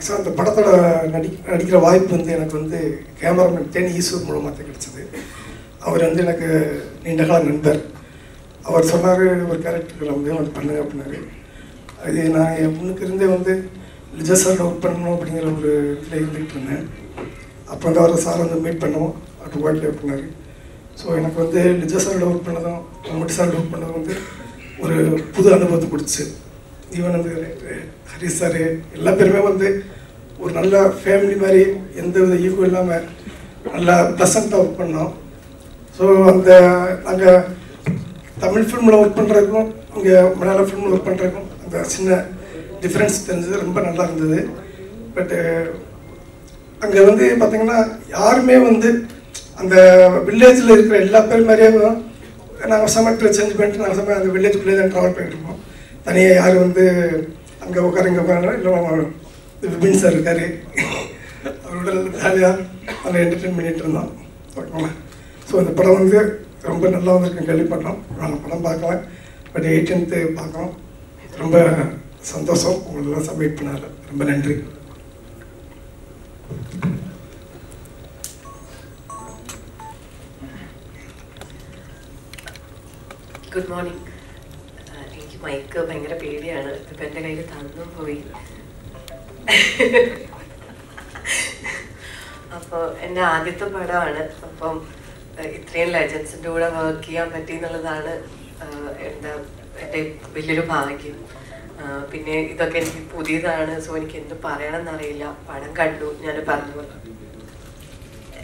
Actually, the Badakara wife and the cameraman 10 years our வந்து எனக்கு நீண்ட கால நண்பர் அவர் சொன்னாரு ஒரு கரெக்ட் ரொம்ப வந்து பண்ணுங்க அப்படினாரு அது நான் எனக்கு இருந்தே வந்து லிஜஸர் ஒர்க் பண்ணனும் அப்படிங்கற ஒரு இதுல இருந்துட்டேன் அப்ப அந்த ஒரு சார் வந்து மீட் பண்ணோம் அட் வாட்ல அப்படினாரு சோ எனக்கு வந்து லிஜஸர் ஒர்க் பண்ணதும் மம்முட்டி சார் ஒர்க் பண்ணதும் வந்து ஒரு புது அனுபவத்தை கொடுத்து ஈவன் அந்த ஹரி சார் எல்லா பேருமே வந்து ஒரு நல்ல ஃபேமிலி மாதிரி எந்தவித ஈகோ இல்லாம நல்ல ப்ளசன்ட்டா ஒர்க் பண்ணோம் So, the Tamil film work Malayalam film work the difference but the village village So the padam vandu romba nalla vandirukku kelipattom naan padam paakala but 18th paakrom romba santosham ungala submit panala romba nandri Good morning thank you Mike bangara pediyana ipo ende kayile thannu poi appo enna aditha padavana appo Train legends and do a work here, Matina Lazana and the Villu Paraki. Pine the Kenny Pudizana, so when he came to Parana Narela, Padankandu, Nanapandu,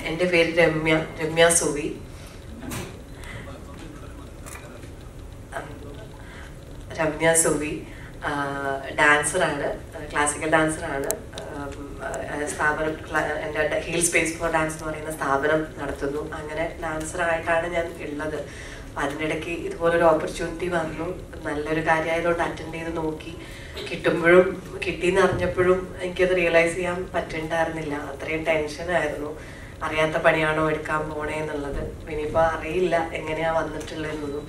and a very Remia Suvi Ramya Suvi, dancer, classical dancer. And heel space for dance in the Stabaram Narthunu, Anganet, Nancer, I can and Ilad Padinaki, it was an opportunity one room, Nalaragari, or Tatandi, the Noki, Kitumurum, Kittina, Japurum, and get the realization, Patentar Nilla, three tension, I don't know, Ariata Padiano had come one in the leather, Vinipa, Rila, Engania, one the Tilanu,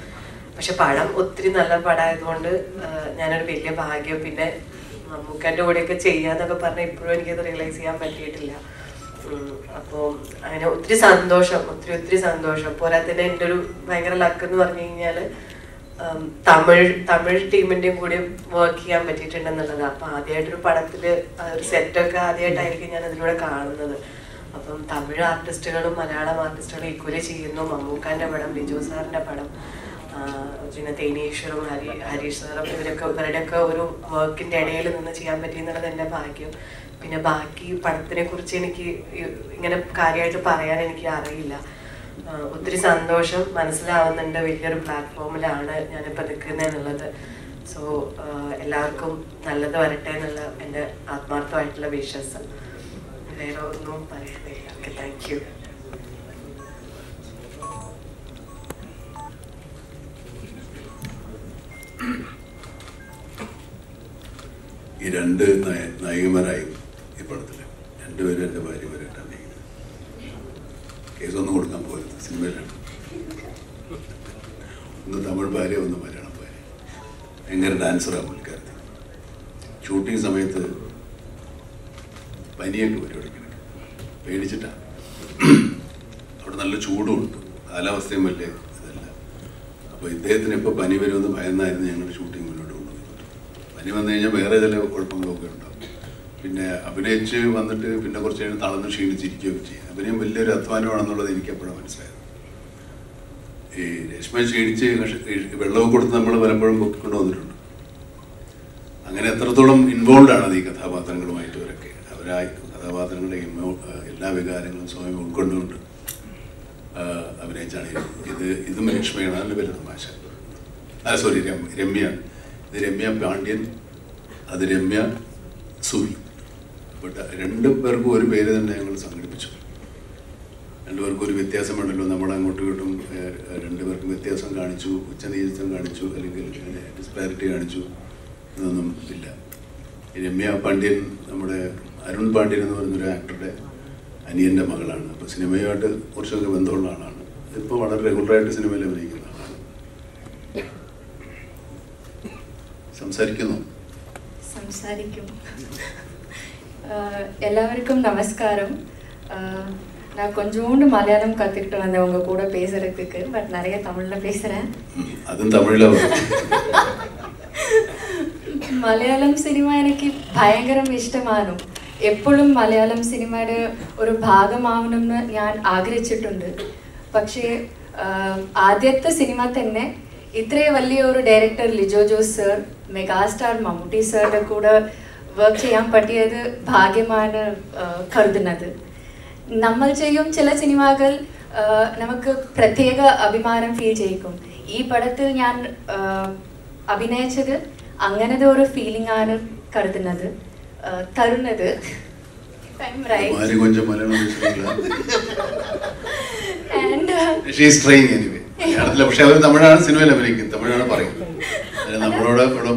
Pashapadam, Utri Nala Pada, I wonder, Nana Pilia Bahagi, Pine. We can't do it. We can't realize it. So, I know it's a very happy feeling. Tamil team work here. I a sector. Tamil artists, Malayalam artists are equally Mammootty Jinathaneshwaram, Harisharam, everyone work in Delhi. All that I am doing, that is my privilege. But the rest, studying, coaching, I do not have the time. So, everyone, thank you. It ended Naimaraim, a particular, and do it at the very very time. Case on the old composer, similar. The Tamil Bari on the Mariana Bari. Anger dancer of Mulkar. Shooting some at the Pioneer to it. Paidita. Out of the Luchudu, I love similar. By death, the Pioneer shooting. Even the age of Erela or Pongo. In a Abinachi, one of the Pinagorchan, Talan Sheen, Chiki, Abinim Bilder, Athwana, or another than Capernaum's fair. Especially a low good number of a book could know the road. Anganathodum involved under the Kathavathangai to Rake, Avrai, Kathavathangai, Navigar, and so on could not Abinachani. Is the management a little bit of myself? That's what Remia. The Remia Pandian, other Remia Suvi. But the Rendu Pergo repaired the Nangle Sangu picture. And we're good with Tiasam and Lamadango to Rendu with Tiasam Garnichu, Chinese and Garnichu, disparity and Chu, Nunum Villa. Remia Pandian, Arun Pandian, and the actor, and Yenda Magalana, but cinema or Shagavandolana. The power of regular cinema level. Samsarikum. எல்லாருக்கும் நமஸ்காரம். நான் கொஞ்சோண்டு மலையாளம் கத்துக்கிட்டு வந்தேன் உங்க கூட பேசுறதுக்கு, but நிறைய தமிழ்ல பேசுறேன். அதுவும் தமிழ்ல. மலையாளம் சினிமா எனக்கு பயங்கரம் இஷ்டமானும். എപ്പോഴും മലയാളം സിനിമയുടെ ഒരു ഭാഗമാവണമെന്ന് ഞാൻ ആഗ്രഹിച്ചിട്ടുണ്ട്. പക്ഷേ ആദ്യത്തെ സിനിമ തന്നെ ഇത്രയും വലിയ ഒരു director Lijo Jose sir, megastar Mammootty സാറിൻ്റെ കൂടെ വർക്ക് ചെയ്യാൻ പറ്റിയത് ഭാഗ്യമാണ് കരുതുന്നത്. നമ്മൾ ചെയ്യും ചില സിനിമകൾ നമുക്ക് പ്രത്യേക അഭിമാനം ഫീൽ ചെയ്യിക്കും. ഈ പടത്തിൽ ഞാൻ അഭിനയിച്ചത് അങ്ങനത്തെ ഒരു ഫീലിംഗ് ആണ് കരുതുന്നത്. തരുന്നത് നമ്മളോട്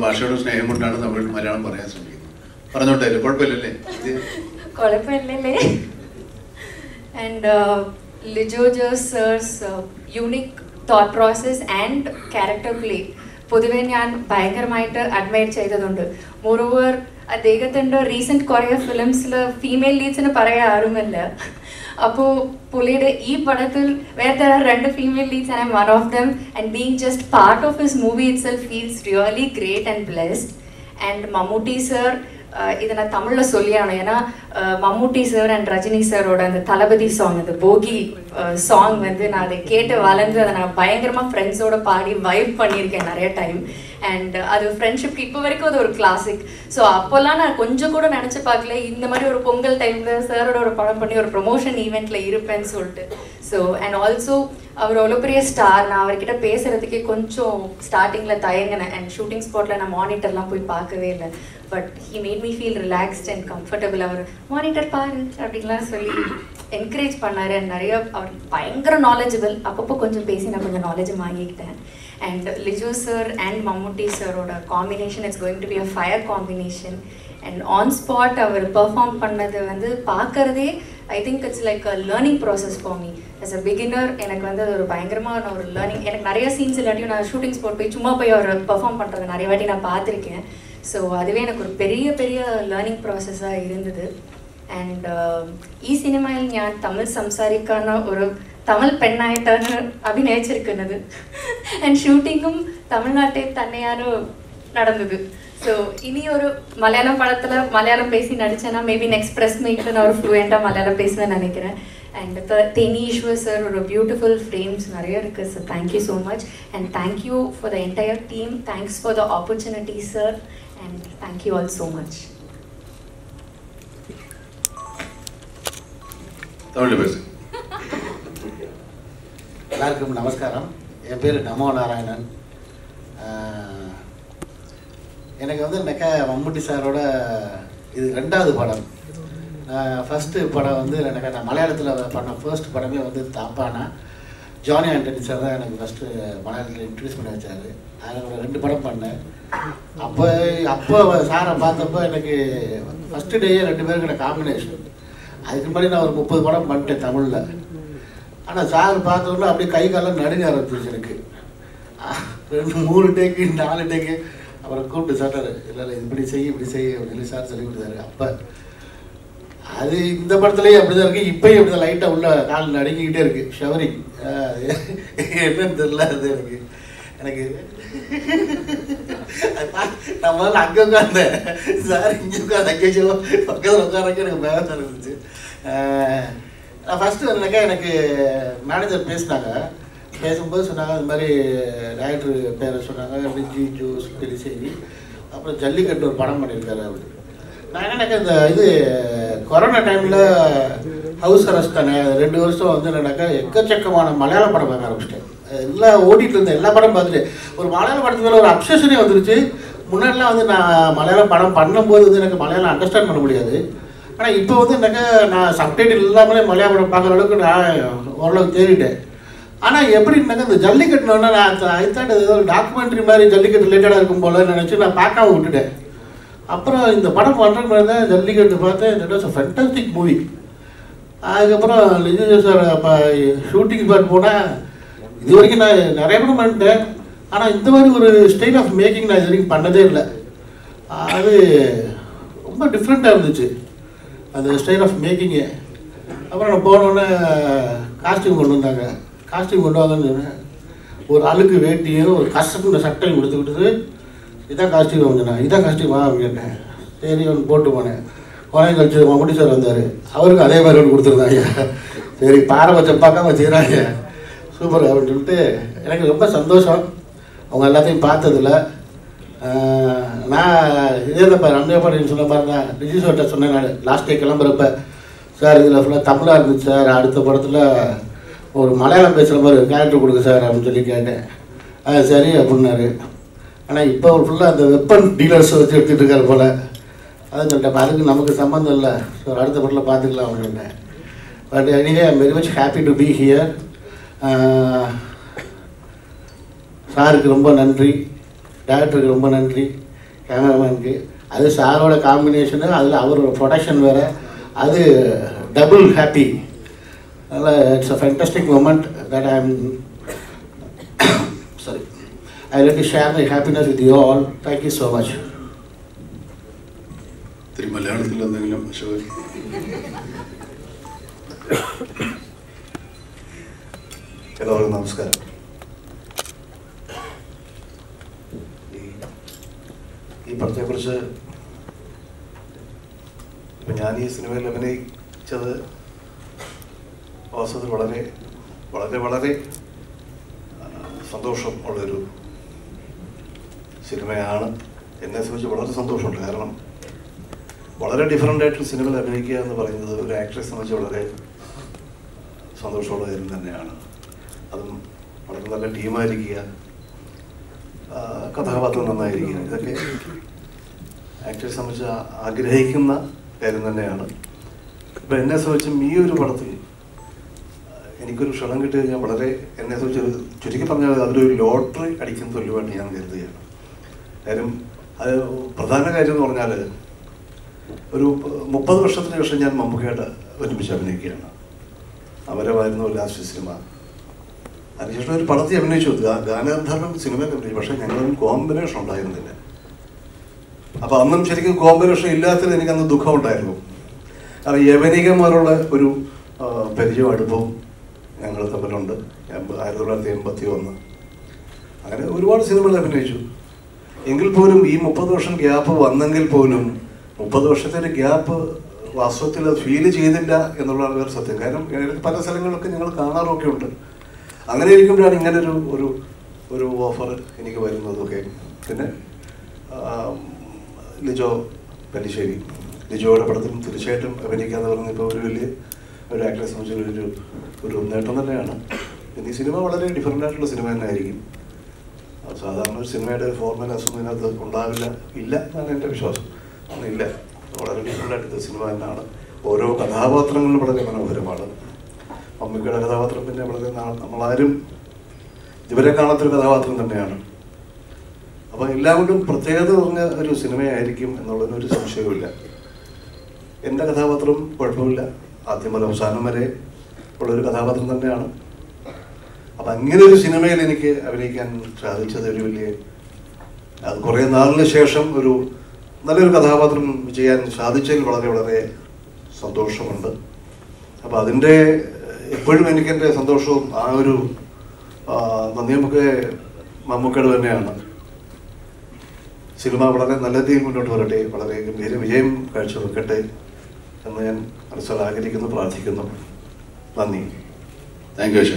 ഭാഷയോട് സ്നേഹം കൊണ്ടാണ് നമ്മൾ മലയാളം പറയാൻ ശ്രമിക്കുന്നത്. പറഞ്ഞോട്ടെ, കുഴപ്പമില്ലല്ലേ? കുഴപ്പമില്ലല്ലേ? And Lijo Jose sir's unique thought process and character play പൊതുവെ ഞാൻ ഭയങ്കരമായിട്ട് അഡ്മയർ ചെയ്തതുണ്ട്. മോറോവർ അദ്ദേഹത്തിൻ്റെ റീസെൻറ്റ് കുറേ ഫിലിംസിൽ ഫീമെയിൽ ലീഡ്സിന് പറയാൻ ആരുമല്ല. അപ്പോൾ പുള്ളിയുടെ ഈ പടത്തിൽ വേറെ രണ്ട് female leads and one of them and being just part of his movie itself feels really great and blessed. And Mammootty sir ഇതിനെ തമിഴിൽ ചൊല്ലിയാണ് ഏന്നാ മമ്മൂട്ടി സാർ ആൻഡ് ரஜினி സാറோட அந்த தளபதி சாங், அந்த போகி சாங் வந்து நான் அதை கேட்டு வளர்ந்து அதை நான் பயங்கரமாக ஃப்ரெண்ட்ஸோட பாடி வைப் பண்ணியிருக்கேன் நிறைய டைம். அண்ட் அது ஃப்ரெண்ட்ஷிப் இப்போ வரைக்கும் அது ஒரு கிளாசிக். ஸோ அப்போல்லாம் நான் கொஞ்சம் கூட நினச்சி பார்க்கல இந்த மாதிரி ஒரு பொங்கல் டைமில் சாரோட ஒரு படம் பண்ணி ஒரு ப்ரொமோஷன் ஈவெண்ட்டில் இருப்பேன்னு சொல்லிட்டு. ஸோ அண்ட் ஆல்சோ அவர் அவ்வளோ பெரிய ஸ்டார், நான் அவர்கிட்ட பேசுகிறதுக்கே கொஞ்சம் ஸ்டார்டிங்கில் தயங்கினேன். அண்ட் ஷூட்டிங் ஸ்பாட்டில் நான் மானிட்டர்லாம் போய் பார்க்கவே இல்லை. But he made me feel relaxed and comfortable. அவர் மானிட்டர் பாரு அப்படின்லாம் சொல்லி என்கரேஜ் பண்ணார். அண்ட் நிறைய அவர் பயங்கர நாலேஜபிள். அப்பப்போ கொஞ்சம் பேசி நான் கொஞ்சம் நாலேஜ் வாங்கிக்கிட்டேன். And Lijo sir and Mammootty sir oda combination is going to be a fire combination. And on spot our perform pannadhu vandu paakkradhe I think it's like a learning process for me as a beginner. Enakku vandu oru bayangaramana oru learning. Enakku nariya scenes illadi na shooting spot poi chumma poi oru perform pandradhu nariya vaati na paathirukken. So aduve enakku oru periya periya learning process ah irundhathu. And ee cinema il njan Tamil samsarikana oru Tamil പെണ്ണായിട്ടാണ് അഭിനയിച്ചിരിക്കുന്നത്. And ഷൂട്ടിങ്ങും തമിഴ്നാട്ടിൽ തന്നെയാണ് നടന്നത്. So ഇനി ഒരു മലയാളം പടത്തിൽ മലയാളം പേശി നടിച്ചാൽ മേബി നെക്സ്റ്റ് പ്രസ് മീറ്റിൽ ഒരു ഫ്ലൂവൻ്റാണ് മലയാളം പേശുന്നതെന്ന് നനയ്ക്കുന്നത്. ആൻഡ് തേനി ഈശ്വർ സർ ഒരു ബ്യൂട്ടിഫുൾ ഫ്രെയിംസ് നിറയെ ഇരിക്കു sir. Thank you so much. And thank you for the entire team. Thanks for the opportunity sir. And thank you all so much. எல்லாருக்கும் நமஸ்காரம். என் பேர் நமோ நாராயணன். எனக்கு வந்து மம்முட்டி சாரோட இது ரெண்டாவது படம். ஃபஸ்ட்டு படம் வந்து எனக்கு நான் மலையாளத்தில் பண்ண ஃபர்ஸ்ட் படமே வந்து தாப்பானா ஜானி ஆண்டனி சார் தான் எனக்கு ஃபஸ்ட்டு மலையாளத்தில் இன்ட்ரடியூஸ் பண்ணி வச்சார். அதில் ரெண்டு படம் பண்ணேன். அப்போ சாரை பார்த்தப்போ எனக்கு ஃபஸ்ட்டு டேயே ரெண்டு பேருக்கு எனக்கு காம்பினேஷன். அதுக்கு முன்னாடி நான் ஒரு 30 படம் பண்ணிட்டேன் தமிழில். ஆனால் சார் பார்த்தோன்னா அப்படியே கை காலம் நடுங்க ஆரம்பிச்சு எனக்கு. ரெண்டு 3 டேக்கு 4 டேக்கு அப்புறம் கூப்பிட்டு சாட்டார், இல்லை இல்லை இப்படி செய்ய இப்படி செய்ய அப்படின்னு சொல்லி சார் சொல்லி கொடுத்தாரு. அப்போ அது இந்த படத்துலேயே அப்படி தான் இருக்குது. இப்போயும் அப்படி தான் லைட்டாக உள்ள கால் நடுங்கிக்கிட்டே இருக்குது. ஷவரிங் என்னன்னு தெரியல. அது எனக்கு எனக்கு நான் முதல்ல அங்கே உட்காந்தேன். சார் இங்கே உட்காந்து அக்கேஜோ பக்கத்தில் உட்காரக்கே எனக்கு பயமாக இருந்துச்சு. நான் ஃபஸ்ட்டு வந்துனாக்கா எனக்கு மேனேஜர் பேசும்போது சொன்னாங்க அது மாதிரி டைரக்டர் பேரை சொன்னாங்க ரிஜி ஜோஸ் பெல்லிசேரி. அப்புறம் ஜல்லிக்கட்டு ஒரு படம் பண்ணியிருக்காரு அப்படி. நான் என்னன்னாக்கா இந்த இது கொரோனா டைமில் ஹவுஸ் அரெஸ்ட் தானே 2 வருஷம் வந்து என்னன்னாக்கா எக்கச்சக்கமான மலையாள படம் பார்க்க ஆரம்பிச்சிட்டேன். எல்லாம் ஓடிட்டு இருந்தேன், எல்லா படம் பார்த்துட்டு ஒரு மலையாள படத்து மேலே ஒரு அப்சஷனே வந்துருச்சு. முன்னாடிலாம் வந்து நான் மலையாள படம் பண்ணும்போது வந்து எனக்கு மலையாளம் அண்டர்ஸ்டாண்ட் பண்ண முடியாது. ஆனால் இப்போ வந்து என்னக்கா நான் சப்டைட்டில் இல்லாமலே மலையாள படம் பார்க்குற அளவுக்கு நான் ஓரளவுக்கு தேடிட்டேன். ஆனால் எப்படின்னாக்கா இந்த ஜல்லிக்கட்டுனோன்னா நான் ஐத்தாண்டு ஏதோ ஒரு டாக்குமெண்ட்ரி மாதிரி ஜல்லிக்கட்டு ரிலேட்டடாக இருக்கும் போல நினச்சி நான் பார்க்காம விட்டுட்டேன். அப்புறம் இந்த படம் பண்ணுற மாதிரி தான் ஜல்லிக்கட்டு பார்த்தேன். That was a fantastic movie. அதுக்கப்புறம் லிஜோ சார் அப்போ ஷூட்டிங் பார்த்து போனால் இது வரைக்கும் நான் நிறைய படம் பண்ணிட்டேன். ஆனால் இந்த மாதிரி ஒரு ஸ்டைல் ஆஃப் மேக்கிங் நான் இது வரைக்கும் பண்ணதே இல்லை. அது ரொம்ப டிஃப்ரெண்ட்டாக இருந்துச்சு. the style of making it. I was a costume. Sir, Tamil sir, அடுத்த படத்துல ஒரு மலையாளம் பேசுற மாதிரி கேரக்டர் கொடுங்க சார் அப்படினு சொல்லி கேட்டேன். அது சரி அப்படினாரு. ஆனா இப்போ ஃபுல்லா அந்த வெப்பன் டீலர்ஸ் வச்சு எடுத்துட்டு இருக்காரு போல. அதுக்கு நமக்கு சம்பந்தம் இல்ல. சோ அடுத்த படத்துல பாத்துக்கலாம் அப்படினே. But anyway, I'm very much happy to be here. சாருக்கு ரொம்ப நன்றி. டைரக்டருக்கு ரொம்ப நன்றி. கேமராமேனுக்கு. அது சாரோட காம்பினேஷன் அதுல அவரோட ப்ரொடக்ஷன் வேற. That's double happy. It's a fantastic moment that I'm sorry. I let me share my happiness with you all. Thank you so much. Hello, Namaskar. But NS was a mere party. Any good Shalanga, NS was a Chitikan lottery addiction to Liberty and the Adam Pradana item or another. Mopal Shatan and Mamukata, which is American. However, I know last cinema. And just very part of the avenue, Ghana and Tharman cinema, the Russian and combination of diamond. Upon them, Chitikan combination, Ilath and the Dukout dialogue. I was able to get a little bit of a little bit of a little bit of a little bit of a little bit of Lijo Jose Pellissery, American, and actress from Julu. In the cinema, what are different natural cinema and Irene? Southern cinema, foreman, assuming that the Kundavilla, Illa, and Enterprise. Only left. What are different at the cinema and Nada? Oro Kadava Trangle, but a model. Omikadava Trangle, than Malarim. The very Kadava Trangle than Nana. 11 Protego cinema, Irene, and all the notice of Shevilla. In the Kathavatrum, Portula, Athimala Sanamare, Portula Kathavatran Dana. Upon neither cinema in a American travel to the Rivoli, a Korean early Shesham Guru, the little Kathavatrum, Vijayan Sadichel, Vadavar, Santoshamanda. About in day, a good American day, Santosham, Aru, Namuke, Mamukadana. Cinema Brother and the Lady would not for a day, but I can hear him catch a day, and then Arsalaki in the party. Thank you, sir.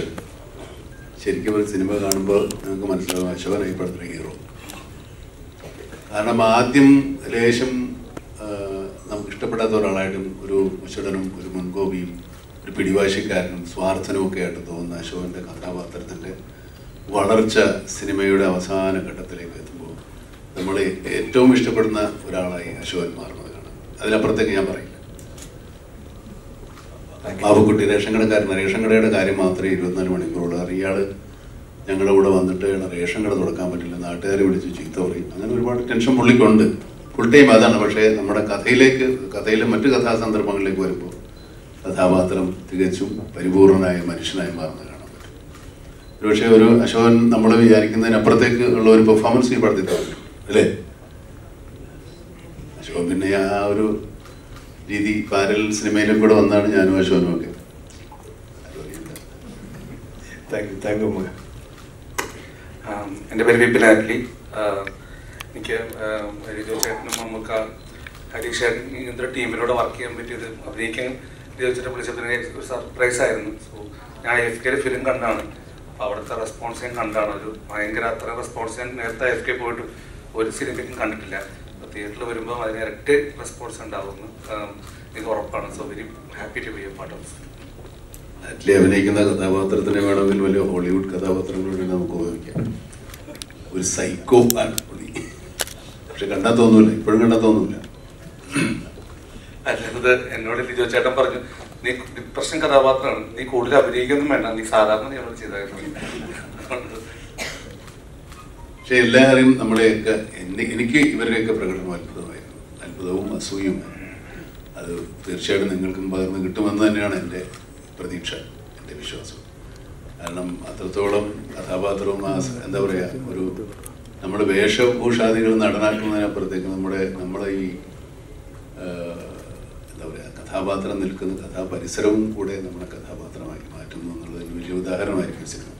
She gives cinema and Ashwari per the hero. Anamatim, Relation, Namkistapadator item, Guru, Shadanum, Kuruman Gobi, Ripidiwashikar, and Swarthanoka to the one I show in the Katavata the day. Wadarcha, cinema Yuda was on a Katari with. I am very happy to be here. I am very happy to be here. I am very happy to be here. രീതി parallel സിനിമയിലും കൂടെ വന്നാണ് ഞാനും അശ്വനും ഒക്കെ. Thank you Mohan. എൻ്റെ പേര് Vipin Attlee. എനിക്ക് ലിജോ ചേട്ടനും നമുക്ക് ഹരീഷ് ചേട്ടൻ ഇങ്ങനത്തെ ടീമിലൂടെ വർക്ക് ചെയ്യാൻ പറ്റിയത് അഭിനയിക്കാൻ ലിജോ ചേട്ടൻ വിളിച്ചതിന് ഒരു സർപ്രൈസ് ആയിരുന്നു. സോ ഞാൻ എഫ് കെയിൽ ഫിലിം കണ്ടാണ്, അപ്പോൾ അവിടുത്തെ റെസ്പോൺസ് ഞാൻ കണ്ടാണ്. ഒരു ഭയങ്കര അത്ര റെസ്പോൺസ് ഞാൻ നേരത്തെ എഫ് കെ പോയിട്ട് ഒരു സിനിമയ്ക്കും കണ്ടിട്ടില്ല. തിയേറ്ററിൽ വരുമ്പോൾ അതിന് ഇരട്ടി റെസ്പോൺസ് ഉണ്ടാവുമെന്ന് എനിക്ക് ഉറപ്പാണ്. So very happy to be a part of. Atlee അഭിനയിക്കുന്ന കഥാപാത്രത്തിന് വേണമെങ്കിൽ വലിയ ഹോളിവുഡ് കഥാപാത്രങ്ങളുടെ നമുക്ക് ഉപയോഗിക്കാം. ഒരു സൈക്കോ ആണ് പുള്ളി, പക്ഷെ കണ്ടാൽ തോന്നൂല, ഇപ്പോഴും കണ്ടാൽ തോന്നൂല. അല്ലാതെ എന്നോട് ലിജോ ചേട്ടൻ പറഞ്ഞു, നീ ഡിപ്രഷൻ കഥാപാത്രമാണ്, നീ കൂടുതൽ അഭിനയിക്കൊന്നും വേണ്ട, നീ സാധാരണ ഞങ്ങൾ ചെയ്തായിരുന്നു. പക്ഷെ എല്ലാവരെയും നമ്മളെയൊക്കെ എനിക്ക് ഇവരെയൊക്കെ പ്രകടനം അത്ഭുതമായിരുന്നു, അത്ഭുതവും അസൂയുമാണ്. അത് തീർച്ചയായിട്ടും നിങ്ങൾക്കും പകർന്ന് കിട്ടുമെന്ന് തന്നെയാണ് എൻ്റെ പ്രതീക്ഷ, എൻ്റെ വിശ്വാസം. കാരണം അത്രത്തോളം കഥാപാത്രവും എന്താ പറയുക, ഒരു നമ്മുടെ വേഷഭൂഷാദികൾ നടനാക്കുന്നതിനപ്പുറത്തേക്ക് നമ്മുടെ ഈ എന്താ പറയുക, കഥാപാത്രം നിൽക്കുന്ന കഥാപരിസരവും കൂടെ നമ്മുടെ കഥാപാത്രമാക്കി മാറ്റുന്നു എന്നുള്ളതിന് വലിയ ഉദാഹരണമായിരിക്കും സിനിമ.